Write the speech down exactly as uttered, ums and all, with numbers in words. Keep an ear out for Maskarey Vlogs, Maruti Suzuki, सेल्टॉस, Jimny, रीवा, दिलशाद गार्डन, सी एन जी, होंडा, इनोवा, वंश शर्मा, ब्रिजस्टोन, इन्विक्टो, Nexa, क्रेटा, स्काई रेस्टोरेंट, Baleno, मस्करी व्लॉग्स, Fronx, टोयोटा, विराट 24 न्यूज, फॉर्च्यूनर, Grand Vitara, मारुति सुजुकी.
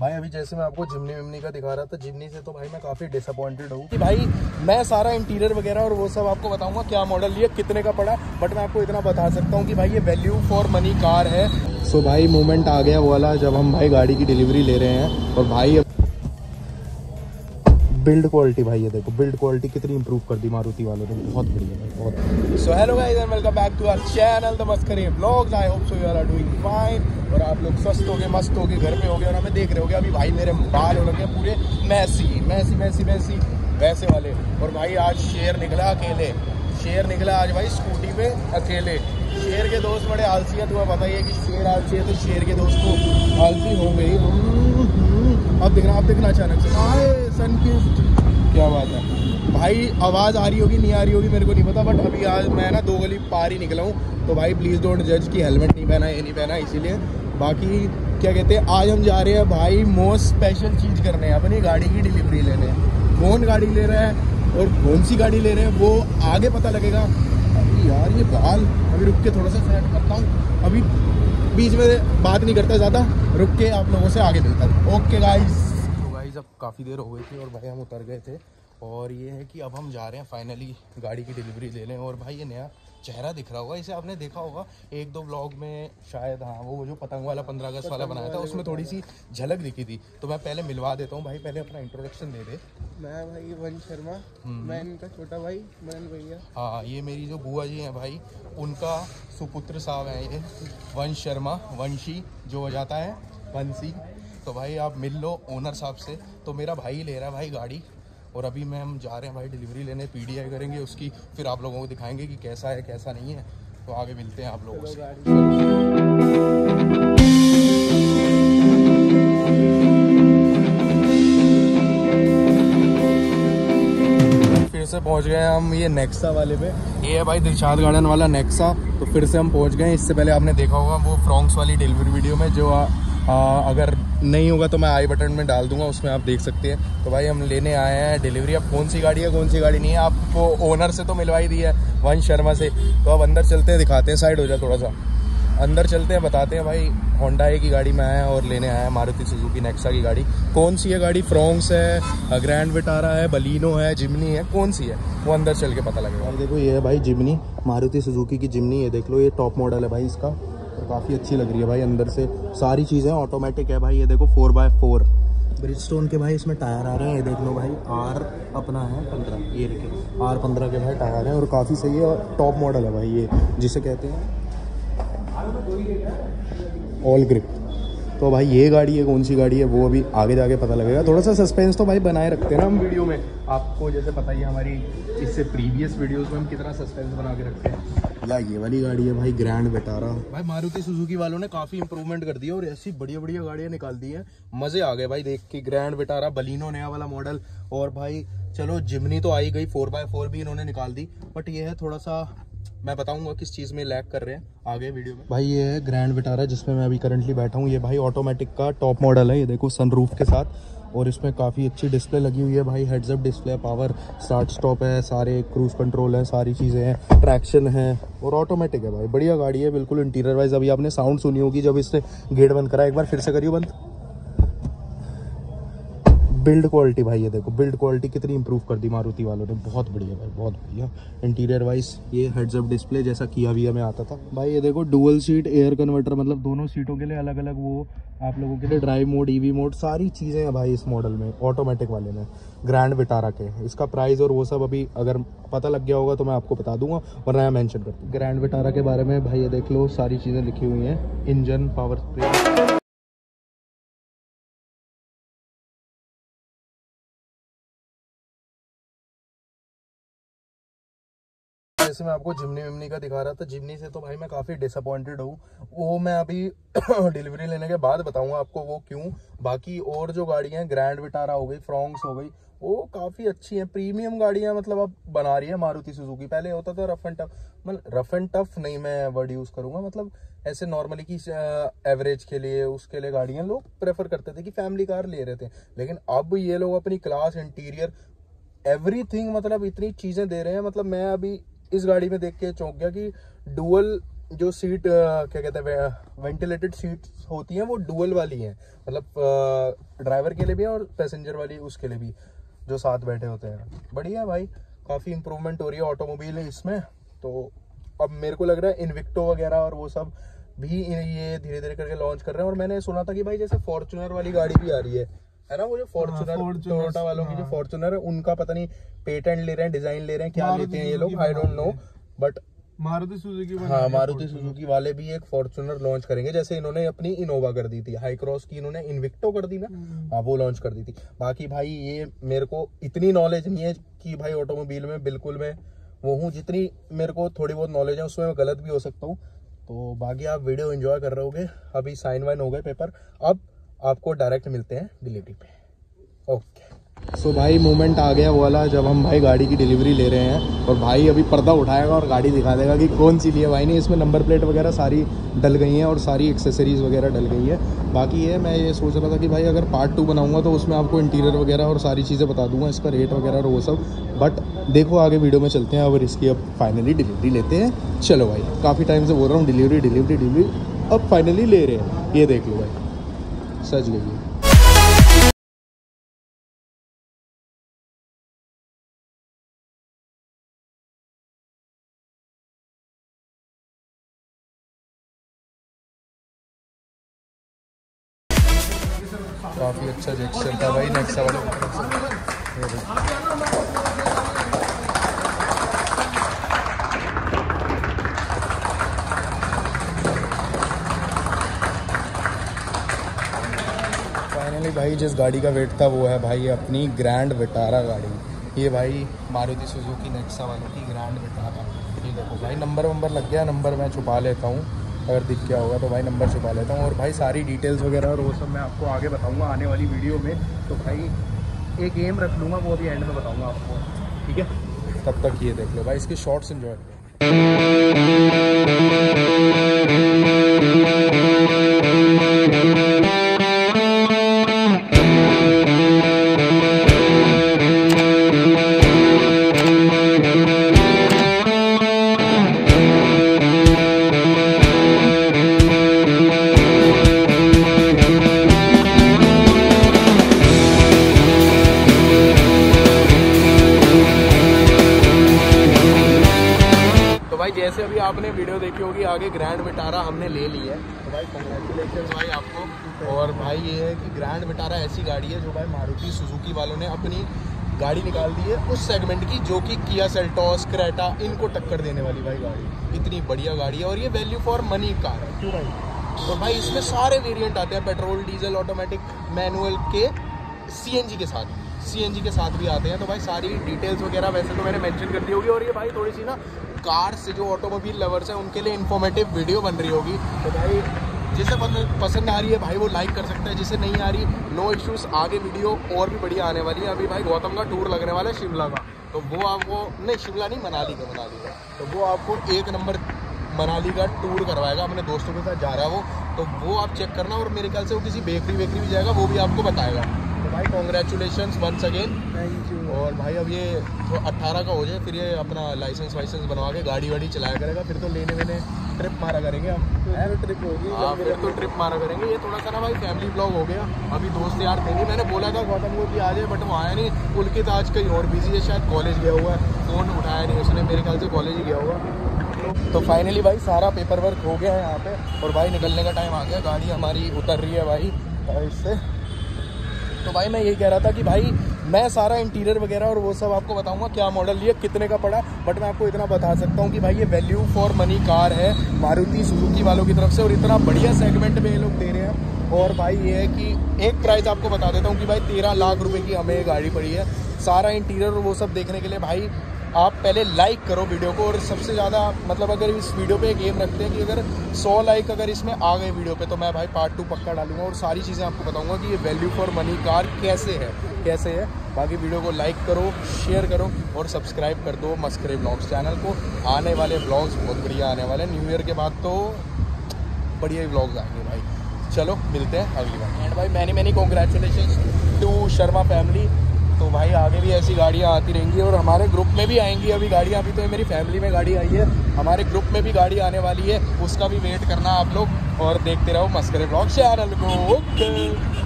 भाई अभी जैसे मैं आपको जिम्नी विम्नी का दिखा रहा था, जिम्नी से तो भाई मैं काफ़ी डिसअपॉइंटेड हूँ कि भाई मैं सारा इंटीरियर वगैरह और वो सब आपको बताऊंगा क्या मॉडल लिया कितने का पड़ा, बट मैं आपको इतना बता सकता हूँ कि भाई ये वैल्यू फॉर मनी कार है। सो so भाई मोमेंट आ गया वाला जब हम भाई गाड़ी की डिलीवरी ले रहे हैं। और भाई बिल्ड क्वालिटी, भाई ये देखो बिल्ड क्वालिटी कितनी इंप्रूव कर दी मारुति वालों ने, बहुत बढ़िया है बहुत। So hello guys and welcome back to our channel the मस्करी व्लॉग्स। I hope so you are doing fine और आप लोग स्वस्थ होगे, मस्त होगे, घर पे होगे और हमें देख रहे होगे। अभी भाई मेरे बाल हो लगे पूरे मैसी मैसी मैसी मैसी वैसे वाले। और भाई आज शेर निकला अकेले, शेर निकला आज भाई स्कूटी पे अकेले। शेर के दोस्त बड़े आलसी है, तुम्हें पता ही है कि शेर आलसी है, तो शेर के दोस्त को आलसी हो गई। अब देखना आप देखना अचानक से आए सनकिस्ट, क्या बात है भाई। आवाज़ आ रही होगी नहीं आ रही होगी मेरे को नहीं पता, बट अभी आज मैं ना दो गली पार ही निकला हूँ, तो भाई प्लीज़ डोंट जज कि हेलमेट नहीं पहना ये नहीं पहना। इसीलिए बाकी क्या कहते हैं, आज हम जा रहे हैं भाई मोस्ट स्पेशल चीज़ करने, अपनी गाड़ी की डिलीवरी ले रहे हैं। कौन गाड़ी ले रहा है और कौन सी गाड़ी ले रहे हैं वो आगे पता लगेगा। अभी यार ये बाल अभी रुक के थोड़ा सा सेट करता हूँ, अभी बीच में बात नहीं करता ज़्यादा, रुक के आप लोगों से आगे मिलता है। ओके गाइस, तो गाइस अब काफ़ी देर हो गई थी और भाई हम उतर गए थे और ये है कि अब हम जा रहे हैं फाइनली गाड़ी की डिलीवरी ले लें। और भाई ये नया चेहरा दिख रहा होगा, इसे आपने देखा होगा एक दो व्लॉग में शायद, हाँ वो जो पतंग वाला पंद्रह अगस्त वाला बनाया था उसमें थोड़ी सी झलक दिखी थी। तो मैं पहले मिलवा देता हूँ, भाई पहले अपना इंट्रोडक्शन दे दे। मैं भाई वंश शर्मा, मैं इनका छोटा भाई मयन भैया। हाँ ये मेरी जो बुआ जी हैं भाई उनका सुपुत्र साहब हैं ये वंश शर्मा, वंशी जो हो जाता है वंशी। तो भाई आप मिल लो ओनर साहब से। तो मेरा भाई ले रहा है भाई गाड़ी और अभी मैं हम जा रहे हैं भाई डिलीवरी लेने, पीडीआई करेंगे उसकी, फिर आप लोगों को दिखाएंगे कि कैसा है कैसा नहीं है। तो आगे मिलते हैं आप लोगों से। से पहुंच गए हम ये नेक्सा वाले पे, ये है भाई दिलशाद गार्डन वाला नेक्सा। तो फिर से हम पहुंच गए। इससे पहले आपने देखा होगा वो फ्रॉन्क्स वाली डिलीवरी वीडियो में, जो आ, आ, अगर नहीं होगा तो मैं आई बटन में डाल दूंगा, उसमें आप देख सकते हैं। तो भाई हम लेने आए हैं डिलीवरी। अब कौन सी गाड़ी है कौन सी गाड़ी नहीं है आपको ओनर से तो मिलवाई दी है वंश शर्मा से। तो अब अंदर चलते हैं, दिखाते हैं, साइड हो जाए थोड़ा सा, अंदर चलते हैं, बताते हैं। भाई होंडा की गाड़ी में आया और लेने आया मारुति सुजुकी नेक्सा की गाड़ी। कौन सी है गाड़ी, फ्रॉन्क्स है, ग्रैंड विटारा है, बलिनो है, जिम्नी है, कौन सी है वो अंदर चल के पता लगेगा। देखो ये है भाई जिम्नी, मारुति सुजुकी की जिम्नी है, देख लो ये टॉप मॉडल है भाई इसका। तो काफ़ी अच्छी लग रही है भाई अंदर से, सारी चीज़ें ऑटोमेटिक है भाई। ये देखो फोर बाय फोर ब्रिजस्टोन के भाई इसमें टायर आ रहे हैं, ये देख लो भाई आर अपना है पंद्रह, ये देखिए आर पंद्रह के भाई टायर हैं और काफ़ी सही है और टॉप मॉडल है भाई ये, जिसे कहते हैं ऑल ग्रिप। तो भाई ये गाड़ी है कौन सी गाड़ी है वो अभी आगे जाके पता लगेगा। थोड़ा सा सस्पेंस तो भाई बनाए रखते हैं ना हम वीडियो में, आपको जैसे पता ही है हमारी इससे प्रीवियस वीडियोस में हम कितना सस्पेंस बना के रखते हैं। या ये वाली गाड़ी है भाई ग्रैंड विटारा, भाई मारुति सुजुकी वालों ने काफ़ी इंप्रूवमेंट कर दी है और ऐसी बढ़िया बढ़िया गाड़ियाँ निकाल दी है, मज़े आ गए भाई देख के। ग्रैंड विटारा, बलिनो नया वाला मॉडल, और भाई चलो जिम्नी तो आई गई, फोर बाय फोर भी इन्होंने निकाल दी। बट ये है थोड़ा सा, मैं बताऊंगा किस चीज़ में लैग कर रहे हैं आगे वीडियो में। भाई ये है ग्रैंड विटारा जिसमें मैं अभी करंटली बैठा हूँ, ये भाई ऑटोमेटिक का टॉप मॉडल है, ये देखो सनरूफ के साथ। और इसमें काफ़ी अच्छी डिस्प्ले लगी हुई है भाई, हेड्स अप डिस्प्ले है, पावर स्टार्ट स्टॉप है, सारे क्रूज कंट्रोल है, सारी चीज़ें हैं, ट्रैक्शन है और ऑटोमेटिक है भाई। बढ़िया गाड़ी है बिल्कुल इंटीरियर वाइज। अभी आपने साउंड सुनी होगी जब इसने गेट बंद करा, एक बार फिर से करियो बंद। बिल्ड क्वालिटी भाई ये देखो बिल्ड क्वालिटी कितनी इंप्रूव कर दी मारुति वालों ने, बहुत बढ़िया भाई बहुत बढ़िया। इंटीरियर वाइज ये हेड्स अप डिस्प्ले जैसा किया विया में आता था भाई। ये देखो डुअल सीट एयर कन्वर्टर, मतलब दोनों सीटों के लिए अलग अलग वो आप लोगों के लिए ड्राइव मोड, ईवी मोड, सारी चीज़ें हैं भाई इस मॉडल में, ऑटोमेटिक वाले में ग्रैंड विटारा के। इसका प्राइस और वो सब अभी अगर पता लग गया होगा तो मैं आपको बता दूंगा, वरना मैं मैंशन कर दूँगा। ग्रैंड विटारा के बारे में भाई ये देख लो सारी चीज़ें लिखी हुई हैं, इंजन पावर स्प्रे। जैसे मैं आपको जिम्नी विम्नी का दिखा रहा था, जिम्नी से तो भाई मैं काफ़ी डिसअपॉइंटेड हूँ, वो मैं अभी डिलीवरी लेने के बाद बताऊंगा आपको वो क्यों। बाकी और जो गाड़ियाँ हैं ग्रैंड विटारा हो गई, फ्रॉन्क्स हो गई, वो काफ़ी अच्छी हैं, प्रीमियम गाड़ियाँ मतलब अब बना रही है मारुति सुजुकी। पहले होता था रफ एंड टफ, मतलब रफ एंड टफ नहीं मैं वर्ड यूज़ करूँगा, मतलब ऐसे नॉर्मली कि एवरेज के लिए उसके लिए गाड़ियाँ लोग प्रेफर करते थे कि फैमिली कार ले रहे थे। लेकिन अब ये लोग अपनी क्लास, इंटीरियर, एवरीथिंग मतलब इतनी चीज़ें दे रहे हैं, मतलब मैं अभी इस गाड़ी में देख के चौंक गया कि डुअल जो सीट क्या कहते हैं वेंटिलेटेड सीट्स होती हैं वो डुअल वाली हैं, मतलब ड्राइवर के लिए भी और पैसेंजर वाली उसके लिए भी जो साथ बैठे होते हैं। बढ़िया भाई, काफ़ी इम्प्रूवमेंट हो रही है ऑटोमोबाइल इसमें तो। अब मेरे को लग रहा है इन्विक्टो वगैरह और वो सब भी ये धीरे धीरे करके लॉन्च कर रहे हैं। और मैंने सुना था कि भाई जैसे फॉर्च्यूनर वाली गाड़ी भी आ रही है है ना, वो जो फॉर्च्यूनर टोयोटा वालों की जो फॉर्च्यूनर है उनका पता नहीं पेटेंट ले रहे हैं, डिजाइन ले रहे हैं, क्या लेते हैं ये लोग, I don't know. But मारुति सुजुकी, हाँ मारुति सुजुकी वाले भी एक फॉर्च्यूनर लॉन्च करेंगे, जैसे इन्होंने अपनी इनोवा कर दी थी, हाई क्रॉस की इन्होंने इन्विक्टो कर दी ना, हाँ वो लॉन्च कर दी थी। बाकी भाई ये मेरे को इतनी नॉलेज नहीं है कि भाई ऑटोमोबाइल में बिल्कुल मैं वो हूँ, जितनी मेरे को थोड़ी बहुत नॉलेज है उसमें मैं गलत भी हो सकता हूँ। तो बाकी आप वीडियो एंजॉय कर रहे होगे। अभी साइन वाइन हो गए पेपर, अब आपको डायरेक्ट मिलते हैं डिलीवरी पे। ओके सो भाई मोमेंट आ गया वाला जब हम भाई गाड़ी की डिलीवरी ले रहे हैं, और भाई अभी पर्दा उठाएगा और गाड़ी दिखा देगा कि कौन सी लिए भाई ने। इसमें नंबर प्लेट वगैरह सारी डल गई हैं और सारी एक्सेसरीज़ वगैरह डल गई है। बाकी ये मैं ये सोच रहा था कि भाई अगर पार्ट टू बनाऊँगा तो उसमें आपको इंटीरियर वगैरह और सारी चीज़ें बता दूँगा, इसका रेट वगैरह और वो सब। बट देखो आगे वीडियो में चलते हैं, और इसकी अब फाइनली डिलीवरी लेते हैं। चलो भाई, काफ़ी टाइम से बोल रहा हूँ डिलीवरी डिलीवरी डिलीवरी, अब फाइनली ले रहे हैं। ये देख लो भाई, सच गई है। काफ़ी अच्छा जैक्शन था भाई नेक्सा वाले। भाई जिस गाड़ी का वेट था वो है भाई अपनी ग्रैंड विटारा गाड़ी। ये भाई मारुति सुजुकी नेक्सा वालों की ग्रैंड विटारा। ये देखो भाई नंबर वंबर लग गया, नंबर मैं छुपा लेता हूँ, अगर दिख गया होगा तो भाई नंबर छुपा लेता हूँ। और भाई सारी डिटेल्स वगैरह और वो सब मैं आपको आगे बताऊँगा आने वाली वीडियो में। तो भाई एक एम रख लूँगा, वो अभी एंड में बताऊँगा आपको, ठीक है। तब तक ये देख लो भाई, इसके शॉर्ट्स इन्जॉय आगे। ग्रैंड विटारा हमने ले ली है तो भाई कांग्रेचुलेशंस भाई आपको। और भाई ये है कि ग्रैंड विटारा ऐसी गाड़ी है जो भाई मारुति सुजुकी वालों ने अपनी गाड़ी निकाल दी है उस सेगमेंट की जो कि किया सेल्टॉस, क्रेटा, इनको टक्कर देने वाली भाई गाड़ी। इतनी बढ़िया गाड़ी है और ये वैल्यू फॉर मनी कार है। क्यों भाई? और भाई इसमें सारे वेरियंट आते हैं, पेट्रोल, डीजल, ऑटोमेटिक, मैनुअल के, सी एन जी के साथ सी एन जी के साथ भी आते हैं। तो भाई सारी डिटेल्स वगैरह वैसे तो मैंने मेंशन कर दी होगी, और ये भाई थोड़ी सी ना कार से जो ऑटोमोबाइल लवर्स हैं उनके लिए इन्फॉर्मेटिव वीडियो बन रही होगी। तो भाई जिसे पसंद आ रही है भाई वो लाइक कर सकता है, जिसे नहीं आ रही नो इश्यूज़। आगे वीडियो और भी बढ़िया आने वाली है। अभी भाई गौतम का टूर लगने वाला है शिमला का, तो वो आपको नहीं शिमला नहीं मनाली का मनाली का तो वो आपको एक नंबर मनाली का टूर करवाएगा, अपने दोस्तों के साथ जा रहा है वो। तो वो आप चेक करना, और मेरे ख्याल से वो किसी बेकरी वेकरी भी जाएगा, वो भी आपको बताएगा। तो भाई congratulations once again, thank you. और भाई अब ये तो अट्ठारह का हो जाए, फिर ये अपना लाइसेंस वाइसेंस बनवा के गाड़ी वाड़ी चलाया करेगा, फिर तो लेने वेने ट्रिप मारा करेंगे हम। तो ट्रिप होगी, हाँ फिर तो ट्रिप मारा करेंगे। ये थोड़ा सा ना भाई फैमिली ब्लॉग हो गया। अभी दोस्त यार थे नहीं, मैंने बोला था गौतम को कि आ जाए बट वो आया नहीं। उल्कित आज कहीं और बिजी है, शायद कॉलेज गया हुआ है, फ़ोन उठाया नहीं उसने, मेरे ख्याल से कॉलेज ही गया हुआ। तो फाइनली भाई सारा पेपर वर्क हो गया है यहाँ पे, और भाई निकलने का टाइम आ गया। गाड़ी हमारी उतर रही है भाई इससे। तो भाई मैं यही कह रहा था कि भाई मैं सारा इंटीरियर वगैरह और वो सब आपको बताऊंगा क्या मॉडल ये कितने का पड़ा, बट मैं आपको इतना बता सकता हूं कि भाई ये वैल्यू फॉर मनी कार है मारुति सुजुकी वालों की तरफ से, और इतना बढ़िया सेगमेंट में ये लोग दे रहे हैं। और भाई ये है कि एक प्राइस आपको बता देता हूँ कि भाई तेरह लाख रुपये की हमें ये गाड़ी पड़ी है। सारा इंटीरियर और वो सब देखने के लिए भाई आप पहले लाइक करो वीडियो को, और सबसे ज़्यादा मतलब अगर इस वीडियो पे एक एम रखते हैं कि अगर सौ लाइक अगर इसमें आ गए वीडियो पे तो मैं भाई पार्ट टू पक्का डालूंगा, और सारी चीज़ें आपको बताऊंगा कि ये वैल्यू फॉर मनी कार कैसे है कैसे है बाकी वीडियो को लाइक करो, शेयर करो और सब्सक्राइब कर दो मस्करे व्लॉग्स चैनल को। आने वाले व्लॉग्स बहुत बढ़िया आने वाले, न्यू ईयर के बाद तो बढ़िया व्लॉग्स आएंगे भाई। चलो मिलते हैं अगली बार। एंड भाई many many congratulations to Sharma family. तो भाई आगे भी ऐसी गाड़ियाँ आती रहेंगी, और हमारे ग्रुप में भी आएंगी अभी गाड़ियाँ। अभी तो मेरी फैमिली में गाड़ी आई है, हमारे ग्रुप में भी गाड़ी आने वाली है, उसका भी वेट करना आप लोग और देखते रहो मस्करे व्लॉग। शेयर अलगो।